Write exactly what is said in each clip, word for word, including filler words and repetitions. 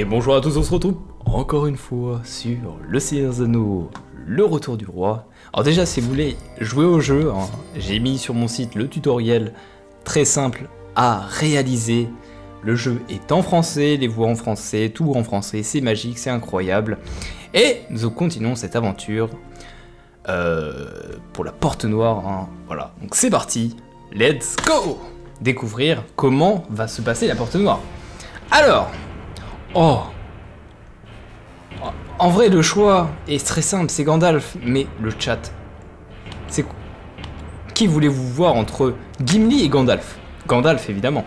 Et bonjour à tous, on se retrouve encore une fois sur Le Seigneur des Anneaux, Le Retour du Roi. Alors déjà, si vous voulez jouer au jeu, hein, j'ai mis sur mon site le tutoriel très simple à réaliser. Le jeu est en français, les voix en français, tout en français, c'est magique, c'est incroyable. Et nous continuons cette aventure euh, pour la Porte Noire. Hein. Voilà, donc c'est parti, let's go! Découvrir comment va se passer la Porte Noire. Alors, oh, en vrai le choix est très simple, c'est Gandalf, mais le chat, c'est qui voulez-vous voir entre Gimli et Gandalf? Gandalf évidemment.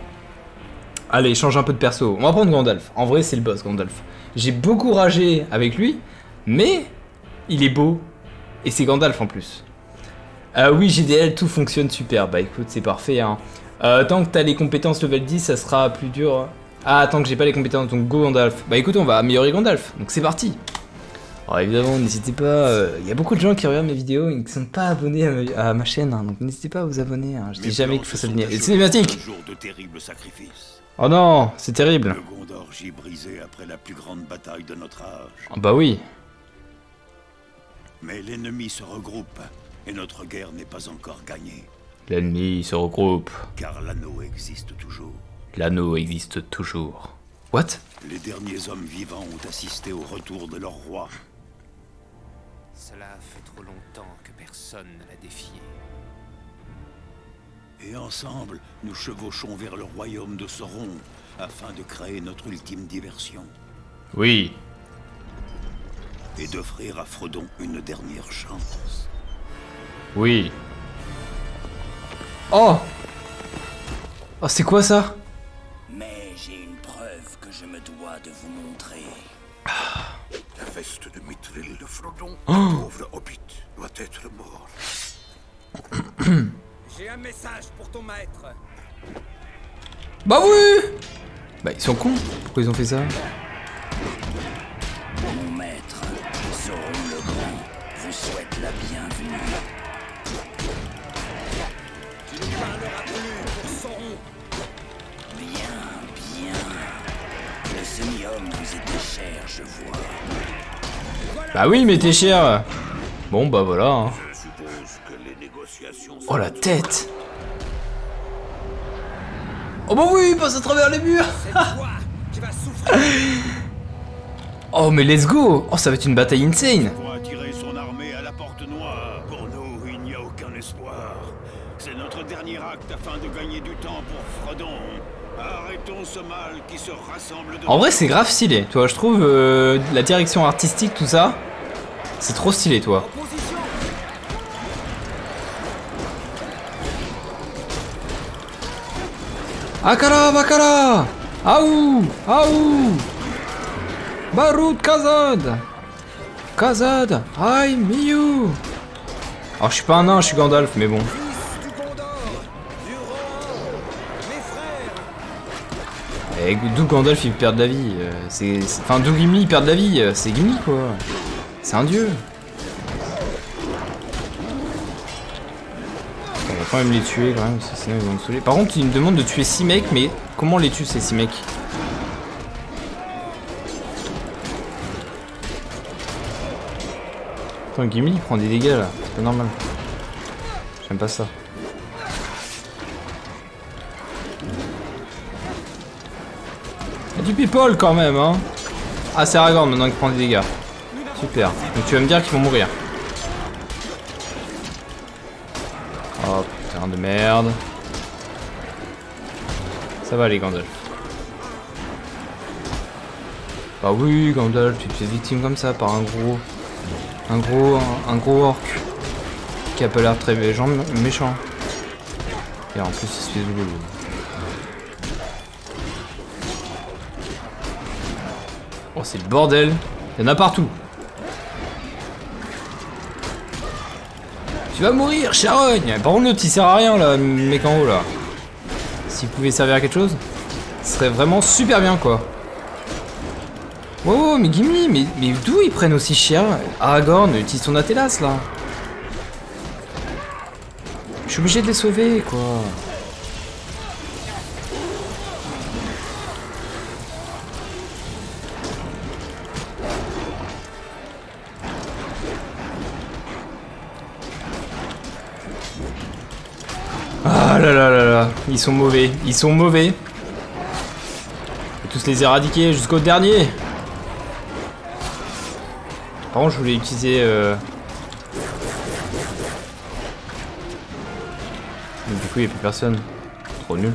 Allez, change un peu de perso, on va prendre Gandalf, en vrai c'est le boss Gandalf. J'ai beaucoup ragé avec lui, mais il est beau, et c'est Gandalf en plus. Euh, oui, G D L, tout fonctionne super, bah écoute c'est parfait hein. Euh, tant que t'as les compétences level dix, ça sera plus dur. Ah, tant que j'ai pas les compétences, donc go Gandalf. Bah écoute, on va améliorer Gandalf, donc c'est parti. Alors évidemment, n'hésitez pas, il euh, y a beaucoup de gens qui regardent mes vidéos et qui ne sont pas abonnés à ma, à ma chaîne, hein, donc n'hésitez pas à vous abonner, hein. Je dis jamais qu'il faut s'abonner. Et cinématique. Oh non, c'est terrible. Le Gondor gît brisé après la plus grande bataille de notre âge. Ah bah oui. Mais l'ennemi se regroupe, et notre guerre n'est pas encore gagnée. L'ennemi se regroupe. Car l'anneau existe toujours. L'anneau existe toujours. What? Les derniers hommes vivants ont assisté au retour de leur roi. Cela fait trop longtemps que personne ne l'a défié. Et ensemble, nous chevauchons vers le royaume de Sauron, afin de créer notre ultime diversion. Oui. Et d'offrir à Frodon une dernière chance. Oui. Oh! Oh, c'est quoi ça? Mais j'ai une preuve que je me dois de vous montrer. Ah. La veste de Mithril de Frodon, oh. Le pauvre Hobbit, doit être mort. J'ai un message pour ton maître. Bah oui! Bah ils sont cons, pourquoi ils ont fait ça? Mon maître, Sauron le Grand, vous souhaite la bienvenue. Cher, je vois. Bah oui, mais t'es cher. Bon bah voilà. Hein. Que les négociations oh la tête. Oh bah oui, il passe à travers les murs. Qui va oh mais let's go. Oh ça va être une bataille insane. Pour attirer son armée à la Porte Noire. Pour nous, il n'y a aucun espoir. C'est notre dernier acte afin de gagner du temps pour Frodon. Arrêtons ce mal qui se rassemble de... En vrai c'est grave stylé, toi je trouve euh, la direction artistique tout ça, c'est trop stylé toi. Akara Bakara Aou Aou Baroud Kazad Kazad Aïe Miyu. Alors je suis pas un nain, je suis Gandalf mais bon. Et d'où Gandalf il perd de la vie, c'est enfin d'où Gimli il perd de la vie, c'est Gimli quoi, c'est un dieu. On va quand même les tuer quand même, sinon ils vont me saouler. Par contre il me demande de tuer six mecs, mais comment on les tue ces six mecs? Attends, Gimli il prend des dégâts là, c'est pas normal. J'aime pas ça. Du people quand même hein. Ah c'est Aragorn maintenant qui prend des dégâts. Super. Donc tu vas me dire qu'ils vont mourir. Oh putain de merde. Ça va les Gandalf. Bah oui Gandalf, tu te fais victime comme ça par un gros. Un gros. Un, un gros orc. Qui a pas l'air très méchant. méchant. Et en plus il se fait de boulot. Oh, c'est le bordel. Il y en a partout. Tu vas mourir, charogne. Par contre, l'autre, il sert à rien, là, mec en haut, là. S'il pouvait servir à quelque chose, ce serait vraiment super bien, quoi. Wow, mais Gimli, mais, mais d'où ils prennent aussi cher? Aragorn utilise son Athélas, là. Je suis obligé de les sauver, quoi. Ah là là là là, ils sont mauvais, ils sont mauvais. On peut tous les éradiquer jusqu'au dernier. Par contre, je voulais utiliser euh... mais du coup, il n'y a plus personne. Trop nul.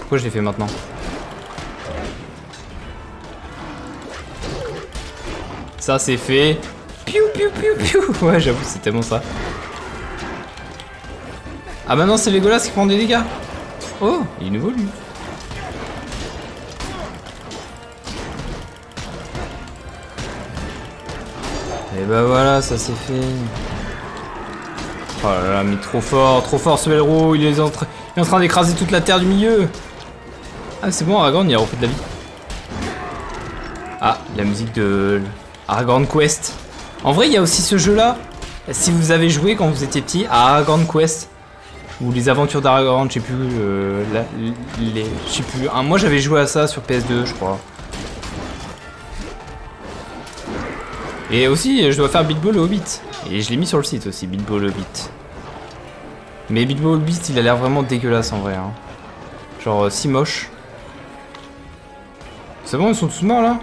Pourquoi je l'ai fait maintenant? Ça, c'est fait. Piou, piou, piou, piou. Ouais, j'avoue, c'est tellement ça. Ah bah non, c'est Legolas qui prend des dégâts. Oh, il est nouveau, lui. Et bah voilà, ça c'est fait. Oh là là, mais trop fort, trop fort ce Belro. Il, il est en train d'écraser toute la terre du milieu. Ah, c'est bon, Aragorn, il a refait de la vie. Ah, la musique de Aragorn Quest. En vrai, il y a aussi ce jeu-là. Si vous avez joué quand vous étiez petit à Aragorn Quest, ou les aventures d'Aragorn, je sais plus. Euh, la, les, je sais plus. Hein, moi, j'avais joué à ça sur P S deux, je crois. Et aussi, je dois faire Bitball Hobbit. Et je l'ai mis sur le site aussi, Bitball Hobbit. Mais Bitball Hobbit, il a l'air vraiment dégueulasse en vrai. Hein. Genre, si moche. C'est bon, ils sont tous morts là?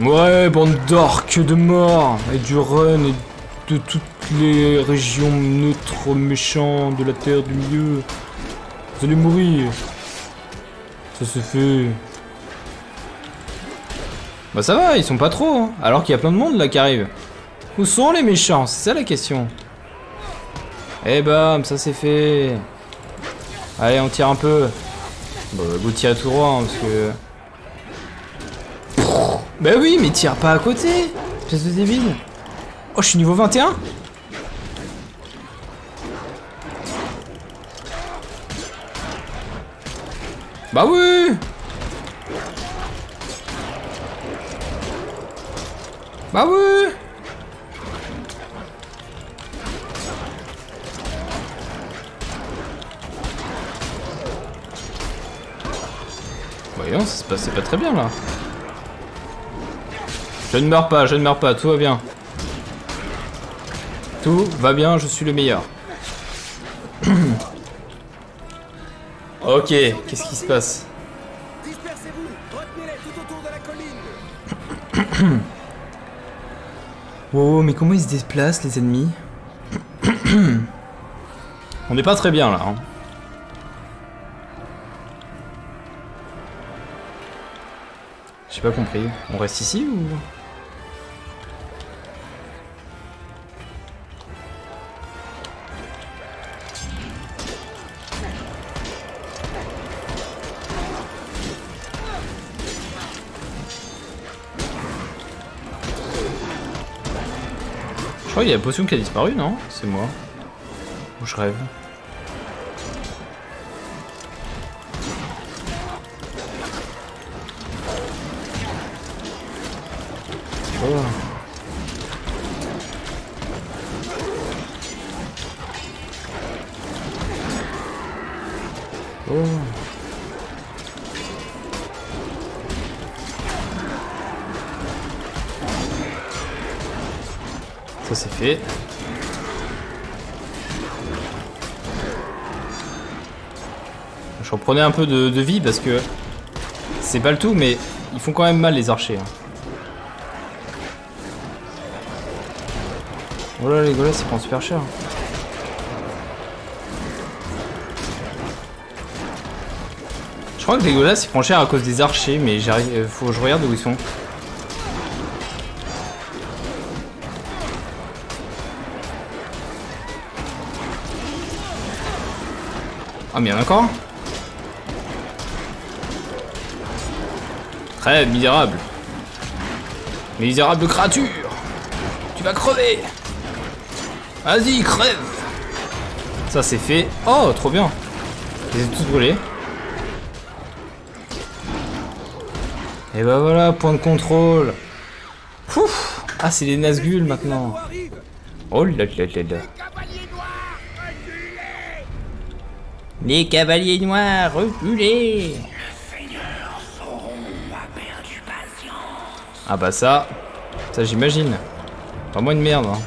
Ouais, bande d'orques de morts et du run et de toutes les régions neutres méchants de la terre du milieu. Vous allez mourir. Ça se fait. Bah ça va, ils sont pas trop, hein. Alors qu'il y a plein de monde là qui arrive. Où sont les méchants? C'est ça la question. Eh bam, ça c'est fait. Allez, on tire un peu. Bon, bah, vous tirez tout droit, hein, parce que... Bah oui, mais tire pas à côté, espèce de débile. Oh, je suis niveau vingt et un. Bah oui. Bah oui. Voyons, ça se passait pas très bien là. Je ne meurs pas, je ne meurs pas, tout va bien. Tout va bien, je suis le meilleur. Ok, qu'est-ce qui se passe? Wow, mais comment ils se déplacent les ennemis? On n'est pas très bien là. Hein. J'ai pas compris. On reste ici ou... Je crois qu'il y a la potion qui a disparu, non? C'est moi. Ou je rêve. Oh. Oh. Ça c'est fait. Je reprenais un peu de, de vie parce que c'est pas le tout, mais ils font quand même mal les archers. Hein. Oh là, les gars, ça prend super cher. Je crois que les gars, ça prend cher à cause des archers, mais j'arrive, faut que je regarde où ils sont. Ah, mais il y en a encore. Très misérable. Misérable créature. Tu vas crever. Vas-y, crève! Ça, c'est fait. Oh, trop bien! Je les ai tous brûlés. Et bah voilà, point de contrôle. Pouf! Ah, c'est les Nazgûl maintenant. Oh là là là là. Les cavaliers noirs, reculez! Le seigneur Sauron a perdu patience. Ah bah ça, ça j'imagine. Pas moins une merde. Hein.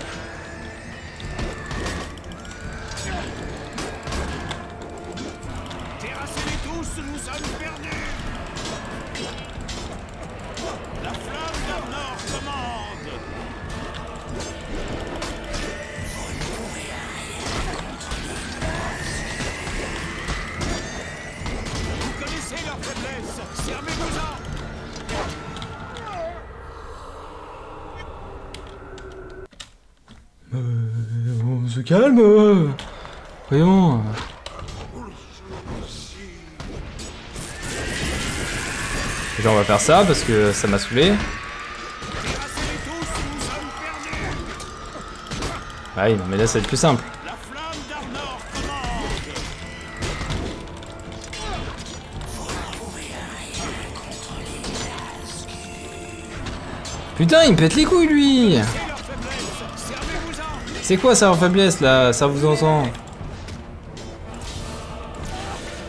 Calme, voyons. Déjà on va faire ça parce que ça m'a saoulé. Ah oui, non mais là ça va être plus simple. Putain, il me pète les couilles lui. C'est quoi ça en faiblesse là? Ça vous entend?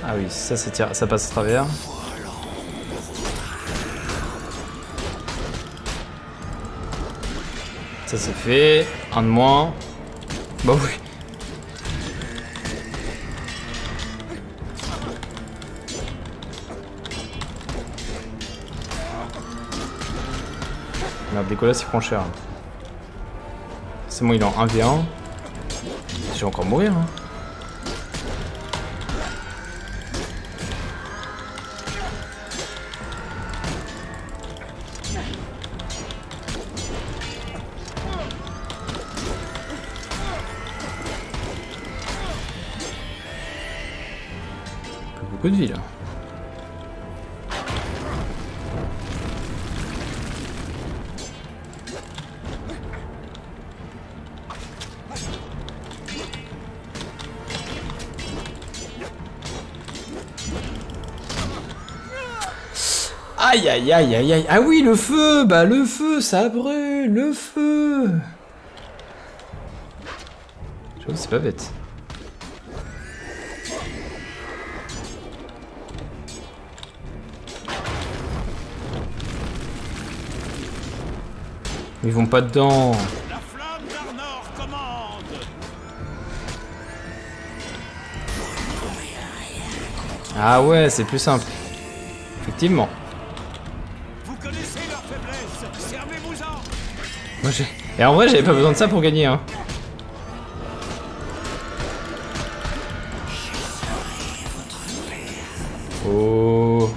Ah oui, ça c'est tir... ça passe à travers. Ça c'est fait. Un de moins. Bah oui. Merde, décollage, il prend cher. C'est bon, il est en un v un. Je vais encore mourir. Hein. Plus beaucoup de vie là. Aïe aïe aïe aïe aïe. Ah oui, le feu. Bah le feu, ça brûle. Le feu. J'avoue, c'est pas bête. Ils vont pas dedans. La flamme d'Arnor commande. Ah ouais, c'est plus simple. Effectivement. Et en vrai, j'avais pas besoin de ça pour gagner. Hein. Oh.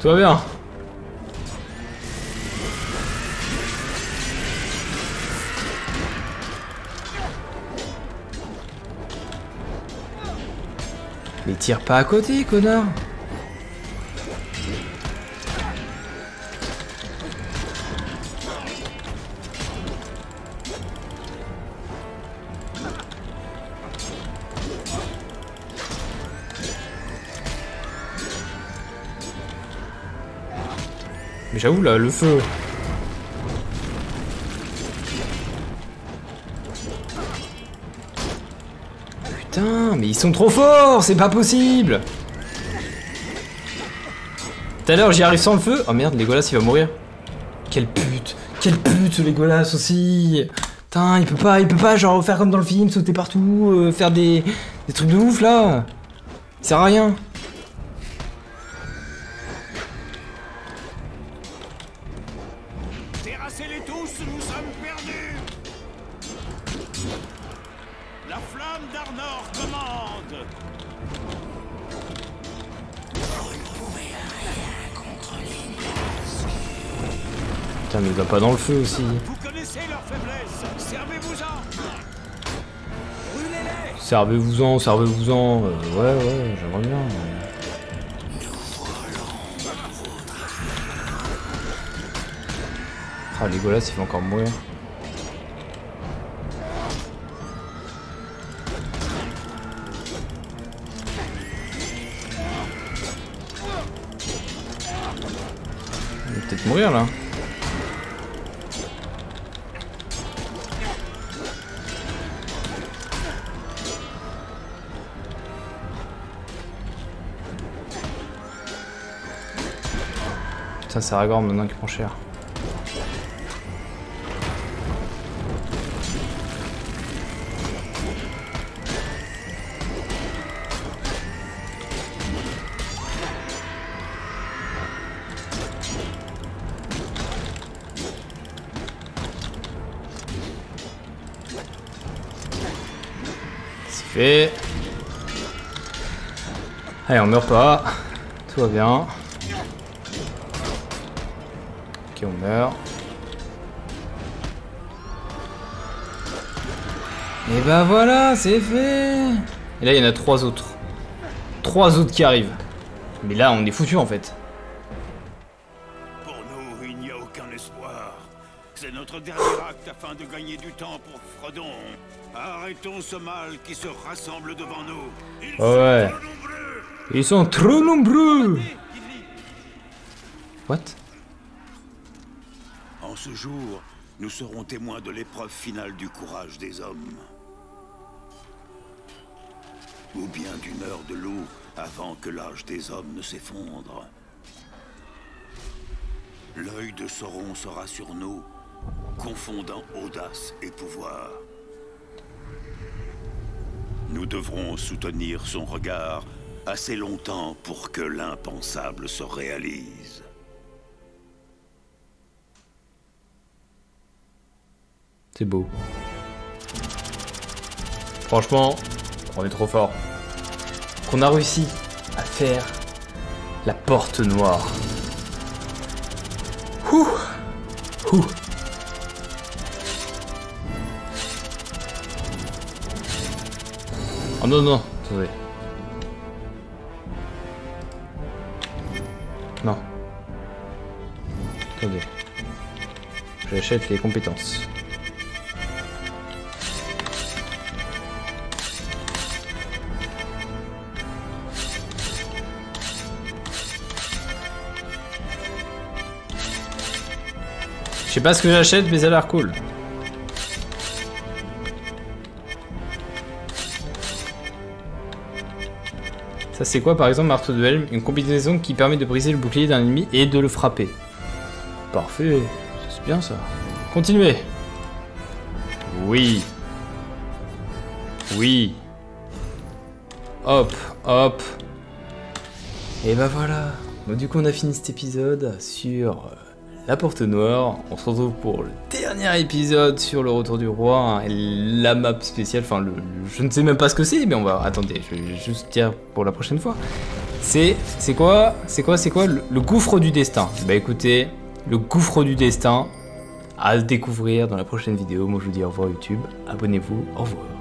Tout va bien. Mais tire pas à côté, connard. Mais j'avoue là, le feu. Mais ils sont trop forts, c'est pas possible. Tout à l'heure j'y arrive sans le feu. Oh merde, Legolas il va mourir. Quelle pute, quelle pute Legolas aussi. Putain, il peut pas, il peut pas genre faire comme dans le film, sauter partout, euh, faire des, des trucs de ouf là. Il sert à rien. Terrassez-les tous, nous sommes perdus. La flamme d'Arnor commande. Putain, mais il va pas dans le feu aussi. Vous connaissez leur faiblesse, servez-vous-en. Brûlez-les. Servez-vous-en, servez-vous-en. Euh, ouais, ouais, j'aimerais bien. Mais... ah, les gars là, il va encore mourir. peut-être mourir là. Putain, c'est Aragorn maintenant qui prend cher. Et... Allez, on meurt pas, tout va bien. Ok, on meurt. Et bah voilà, c'est fait. Et là, il y en a trois autres. Trois autres qui arrivent. Mais là, on est foutus en fait. Pour nous, il n'y a aucun espoir. C'est notre dernier acte afin de gagner du temps pour Frodon. Arrêtons ce mal qui se rassemble devant nous. Ils ouais. sont trop nombreux. Ils sont trop nombreux. What? En ce jour, nous serons témoins de l'épreuve finale du courage des hommes. Ou bien d'une heure de loup avant que l'âge des hommes ne s'effondre. L'œil de Sauron sera sur nous, confondant audace et pouvoir. Nous devrons soutenir son regard assez longtemps pour que l'impensable se réalise. C'est beau. Franchement, on est trop fort. Qu'on a réussi à faire la Porte Noire. Ouh. Ouh. Oh non, non, attendez. Non. Attendez. J'achète les compétences. Je sais pas ce que j'achète, mais ça a l'air cool. Ça c'est quoi par exemple Marteau de Helm? Une combinaison qui permet de briser le bouclier d'un ennemi et de le frapper. Parfait, c'est bien ça. Continuez. Oui. Oui. Hop, hop. Et bah voilà. Donc du coup on a fini cet épisode sur la Porte Noire. On se retrouve pour le dernier épisode sur le Retour du Roi, hein, et la map spéciale, enfin le, le, je ne sais même pas ce que c'est, mais on va, attendez, je vais juste dire pour la prochaine fois. C'est, c'est quoi, c'est quoi, c'est quoi le, le Gouffre du destin. Bah écoutez, le Gouffre du destin à découvrir dans la prochaine vidéo. Moi je vous dis au revoir YouTube, abonnez-vous, au revoir.